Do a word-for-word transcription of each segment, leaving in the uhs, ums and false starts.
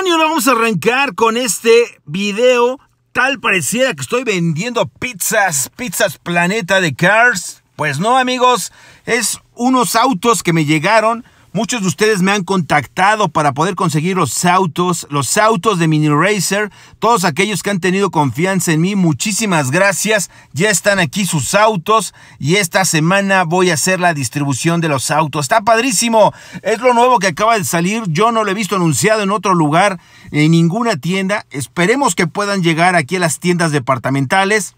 Oigan, y ahora vamos a arrancar con este video. Tal pareciera que estoy vendiendo pizzas, pizzas Planeta de Cars. Pues no, amigos, es unos autos que me llegaron. Muchos de ustedes me han contactado para poder conseguir los autos, los autos de Mini Racer. Todos aquellos que han tenido confianza en mí, muchísimas gracias. Ya están aquí sus autos y esta semana voy a hacer la distribución de los autos. Está padrísimo, es lo nuevo que acaba de salir. Yo no lo he visto anunciado en otro lugar, en ninguna tienda. Esperemos que puedan llegar aquí a las tiendas departamentales.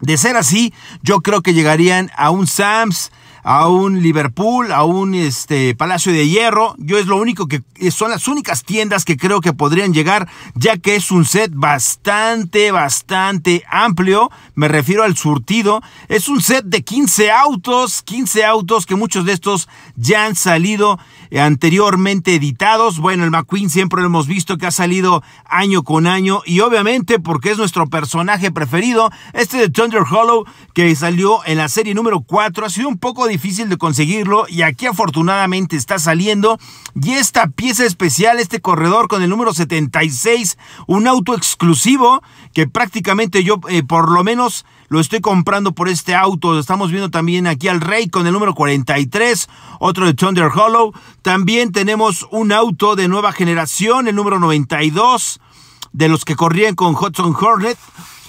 De ser así, yo creo que llegarían a un Sam's, a un Liverpool, a un este, Palacio de Hierro. Yo es lo único que son las únicas tiendas que creo que podrían llegar, ya que es un set bastante, bastante amplio. Me refiero al surtido. Es un set de quince autos, quince autos que muchos de estos ya han salido anteriormente editados. Bueno, el McQueen siempre lo hemos visto que ha salido año con año y obviamente porque es nuestro personaje preferido, este de Thunder Hollow que salió en la serie número cuatro, ha sido un poco difícil de conseguirlo y aquí afortunadamente está saliendo. Y esta pieza especial, este corredor con el número setenta y seis, un auto exclusivo que prácticamente yo eh, por lo menos lo estoy comprando por este auto. Estamos viendo también aquí al Rey con el número cuarenta y tres, otro de Thunder Hollow. También tenemos un auto de nueva generación, el número noventa y dos, de los que corrían con Hudson Hornet,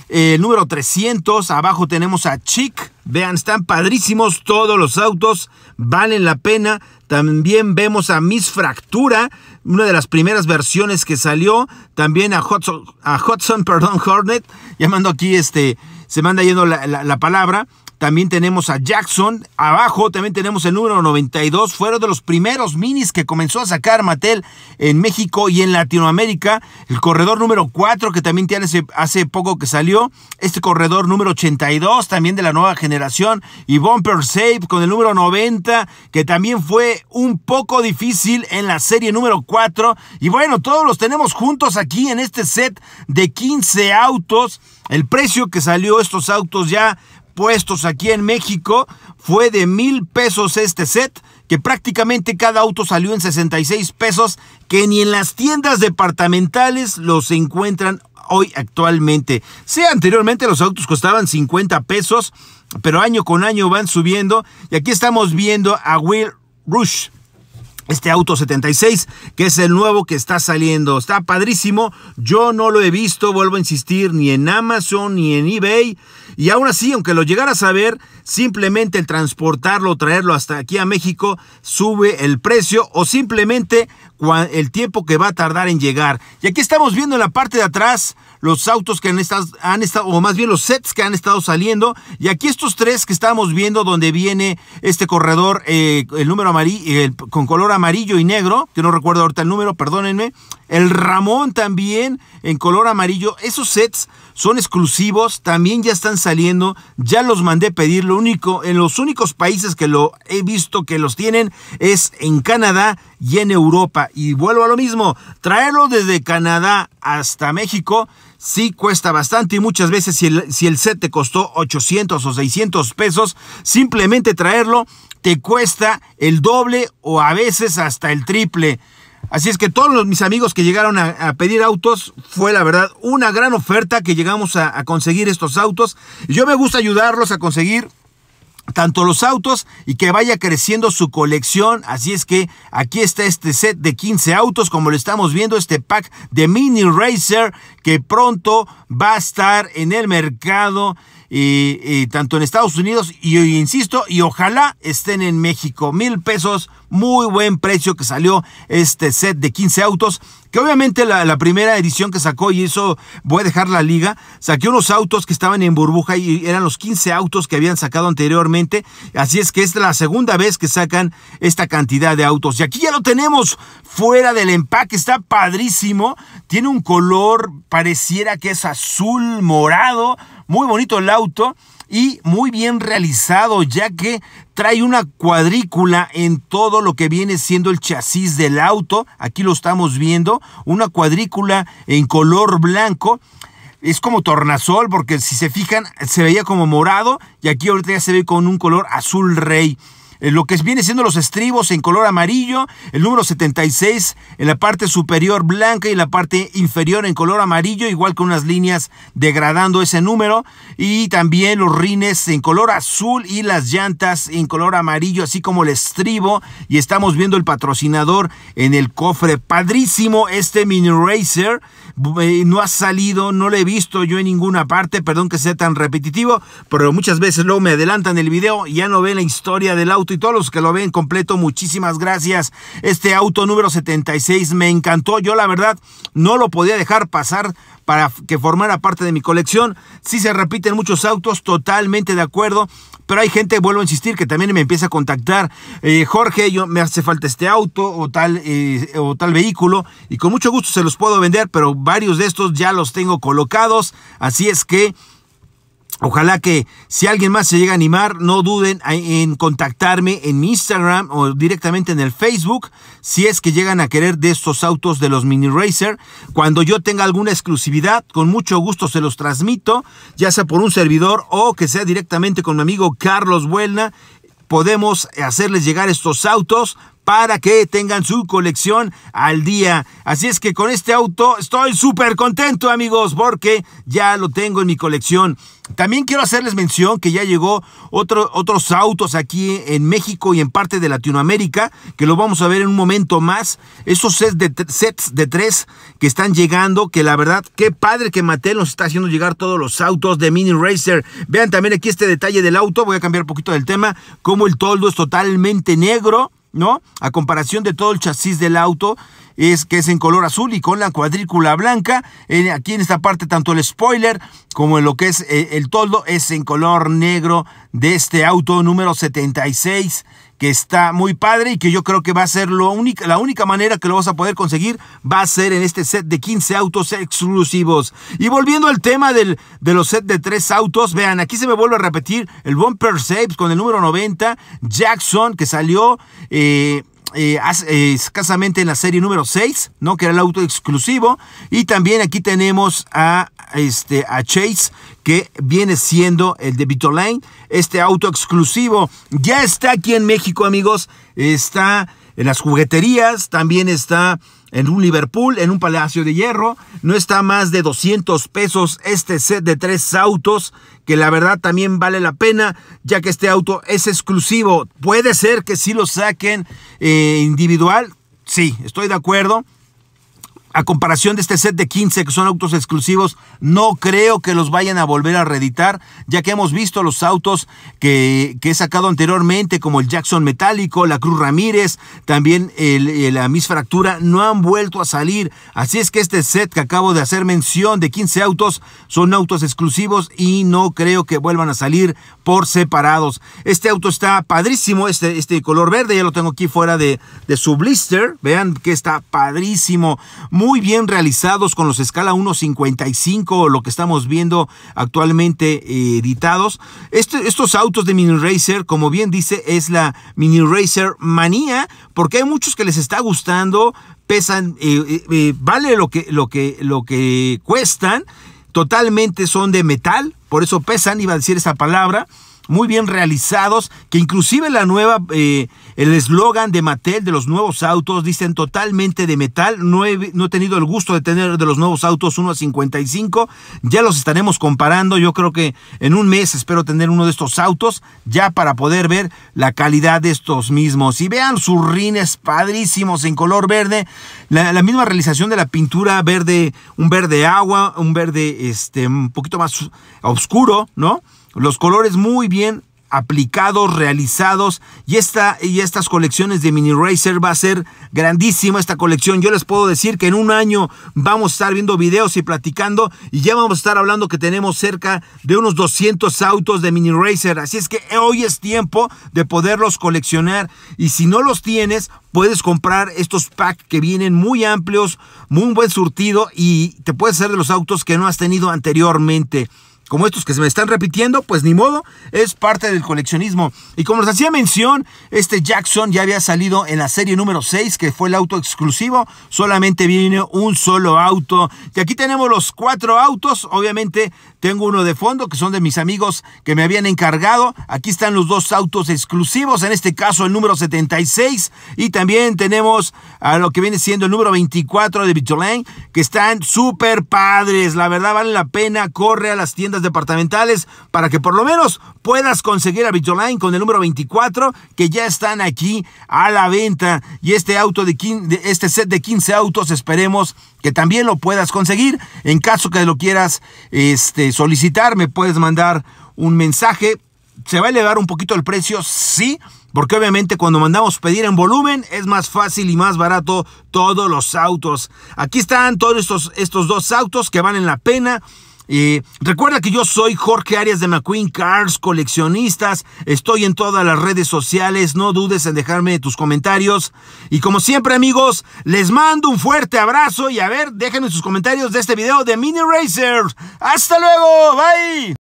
el número trescientos. Abajo tenemos a Chick. Vean, están padrísimos todos los autos, valen la pena. También vemos a Miss Fractura, una de las primeras versiones que salió. También a Hudson, a Hudson perdón, Hornet, llamando aquí, este, se manda yendo la, la, la palabra. También tenemos a Jackson. Abajo también tenemos el número noventa y dos. Fueron de los primeros minis que comenzó a sacar Mattel en México y en Latinoamérica. El corredor número cuatro, que también tiene hace poco que salió. Este corredor número ochenta y dos, también de la nueva generación. Y Bumper Safe con el número noventa, que también fue un poco difícil en la serie número cuatro. Y bueno, todos los tenemos juntos aquí en este set de quince autos. El precio que salió estos autos ya puestos aquí en México fue de mil pesos este set, que prácticamente cada auto salió en sesenta y seis pesos, que ni en las tiendas departamentales los encuentran hoy actualmente. Sí, anteriormente los autos costaban cincuenta pesos, pero año con año van subiendo. Y aquí estamos viendo a Will Roush, este auto setenta y seis, que es el nuevo que está saliendo. Está padrísimo. Yo no lo he visto, vuelvo a insistir, ni en Amazon, ni en eBay. Y aún así, aunque lo llegaras a ver, simplemente el transportarlo, traerlo hasta aquí a México, sube el precio o simplemente el tiempo que va a tardar en llegar. Y aquí estamos viendo en la parte de atrás los autos que han estado, han estado, o más bien los sets que han estado saliendo. Y aquí estos tres que estamos viendo, donde viene este corredor, eh, el número amarillo, el, con color amarillo y negro, que no recuerdo ahorita el número, perdónenme. El Ramón también en color amarillo. Esos sets son exclusivos, también ya están saliendo. Ya los mandé pedir. Lo único, en los únicos países que lo he visto que los tienen es en Canadá y en Europa. Y vuelvo a lo mismo, traerlo desde Canadá hasta México sí cuesta bastante, y muchas veces si el, si el set te costó ochocientos o seiscientos pesos, simplemente traerlo te cuesta el doble o a veces hasta el triple. Así es que todos los, mis amigos que llegaron a, a pedir autos, fue la verdad una gran oferta que llegamos a, a conseguir estos autos. Yo me gusta ayudarlos a conseguir tanto los autos y que vaya creciendo su colección. Así es que aquí está este set de quince autos, como lo estamos viendo, este pack de Mini Racer que pronto va a estar en el mercado, y, y tanto en Estados Unidos y, y insisto, y ojalá estén en México. Mil pesos, muy buen precio que salió este set de quince autos, que obviamente la, la primera edición que sacó, y eso voy a dejar la liga, saqué unos autos que estaban en burbuja y eran los quince autos que habían sacado anteriormente. Así es que es la segunda vez que sacan esta cantidad de autos. Y aquí ya lo tenemos fuera del empaque, está padrísimo. Tiene un color, pareciera que es azul morado, muy bonito el auto y muy bien realizado, ya que trae una cuadrícula en todo lo que viene siendo el chasis del auto. Aquí lo estamos viendo, una cuadrícula en color blanco. Es como tornasol, porque si se fijan se veía como morado y aquí ahorita ya se ve con un color azul rey. lo que viene siendo los estribos en color amarillo, el número setenta y seis en la parte superior blanca y la parte inferior en color amarillo, igual que unas líneas degradando ese número, y también los rines en color azul y las llantas en color amarillo, así como el estribo, y estamos viendo el patrocinador en el cofre. Padrísimo este mini racer, no ha salido, no lo he visto yo en ninguna parte, perdón que sea tan repetitivo, pero muchas veces luego me adelantan el video y ya no ven la historia del auto, y todos los que lo ven completo, muchísimas gracias. Este auto número setenta y seis me encantó, yo la verdad no lo podía dejar pasar para que formara parte de mi colección. Sí se repiten muchos autos, totalmente de acuerdo, pero hay gente, vuelvo a insistir, que también me empieza a contactar, eh, Jorge, yo, me hace falta este auto o tal, eh, o tal vehículo, y con mucho gusto se los puedo vender, pero varios de estos ya los tengo colocados, así es que ojalá que si alguien más se llega a animar, no duden en contactarme en mi Instagram o directamente en el Facebook, si es que llegan a querer de estos autos de los Mini Racer. Cuando yo tenga alguna exclusividad, con mucho gusto se los transmito, ya sea por un servidor o que sea directamente con mi amigo Carlos Buelna. Podemos hacerles llegar estos autos para que tengan su colección al día. Así es que con este auto estoy súper contento, amigos, porque ya lo tengo en mi colección. También quiero hacerles mención que ya llegó otro, otros autos aquí en México y en parte de Latinoamérica, que lo vamos a ver en un momento más. Esos sets de, sets de tres que están llegando, que la verdad, qué padre que Mattel nos está haciendo llegar todos los autos de Mini Racer. Vean también aquí este detalle del auto, voy a cambiar un poquito del tema, como el toldo es totalmente negro, ¿no? A comparación de todo el chasis del auto, es que es en color azul y con la cuadrícula blanca. Eh, aquí en esta parte, tanto el spoiler como en lo que es eh, el toldo es en color negro de este auto número setenta y seis, que está muy padre y que yo creo que va a ser lo única, la única manera que lo vas a poder conseguir va a ser en este set de quince autos exclusivos. Y volviendo al tema del, de los set de tres autos, vean, aquí se me vuelve a repetir el Bumper Safe con el número noventa, Jackson, que salió eh, Eh, eh, escasamente en la serie número seis, ¿no? Que era el auto exclusivo. Y también aquí tenemos a, este, a Chase, que viene siendo el de Vitoline, este auto exclusivo. Ya está aquí en México, amigos. Está en las jugueterías, también está en un Liverpool, en un Palacio de Hierro. No está más de doscientos pesos este set de tres autos, que la verdad también vale la pena, ya que este auto es exclusivo. Puede ser que sí lo saquen eh, individual, sí, estoy de acuerdo. A comparación de este set de quince, que son autos exclusivos, no creo que los vayan a volver a reeditar, ya que hemos visto los autos que, que he sacado anteriormente, como el Jackson metálico, la Cruz Ramírez, también el, el, la Miss Fractura, no han vuelto a salir. Así es que este set que acabo de hacer mención de quince autos, son autos exclusivos y no creo que vuelvan a salir por separados. Este auto está padrísimo, este, este color verde, ya lo tengo aquí fuera de, de su blister. Vean que está padrísimo. Muy Muy bien realizados con los escala uno cincuenta y cinco, lo que estamos viendo actualmente eh, editados. Este, estos autos de Mini Racer, como bien dice, es la Mini Racer manía, porque hay muchos que les está gustando, pesan, eh, eh, vale lo que, lo que, lo que cuestan, totalmente son de metal, por eso pesan, iba a decir esa palabra. Muy bien realizados, que inclusive la nueva, eh, el eslogan de Mattel de los nuevos autos, dicen totalmente de metal. No he, no he tenido el gusto de tener de los nuevos autos uno a cincuenta y cinco, ya los estaremos comparando. Yo creo que en un mes espero tener uno de estos autos, ya para poder ver la calidad de estos mismos. Y vean sus rines padrísimos en color verde, la, la misma realización de la pintura verde, un verde agua, un verde este, un poquito más oscuro, ¿no? Los colores muy bien aplicados, realizados, y, esta, y estas colecciones de Mini Racer va a ser grandísima esta colección. Yo les puedo decir que en un año vamos a estar viendo videos y platicando, y ya vamos a estar hablando que tenemos cerca de unos doscientos autos de Mini Racer. Así es que hoy es tiempo de poderlos coleccionar, y si no los tienes, puedes comprar estos packs que vienen muy amplios, muy buen surtido, y te puedes hacer de los autos que no has tenido anteriormente. como estos que se me están repitiendo, pues ni modo, es parte del coleccionismo. Y como les hacía mención, este Jackson ya había salido en la serie número seis, que fue el auto exclusivo, solamente viene un solo auto. Y aquí tenemos los cuatro autos, obviamente tengo uno de fondo, que son de mis amigos que me habían encargado. Aquí están los dos autos exclusivos, en este caso el número setenta y seis, y también tenemos a lo que viene siendo el número veinticuatro de Vitoline, que están súper padres, la verdad vale la pena. Corre a las tiendas departamentales para que por lo menos puedas conseguir a Vitoline con el número veinticuatro, que ya están aquí a la venta. Y este auto de quince, este set de quince autos, esperemos que también lo puedas conseguir. En caso que lo quieras este, solicitar, me puedes mandar un mensaje. ¿Se va a elevar un poquito el precio? Sí, porque obviamente cuando mandamos pedir en volumen es más fácil y más barato todos los autos. Aquí están todos estos, estos dos autos que valen la pena. Eh, recuerda que yo soy Jorge Arias de McQueen Cars Coleccionistas. Estoy en todas las redes sociales. No dudes en dejarme tus comentarios. Y como siempre, amigos, les mando un fuerte abrazo. Y a ver, déjenme sus comentarios de este video de Mini Racers. ¡Hasta luego! ¡Bye!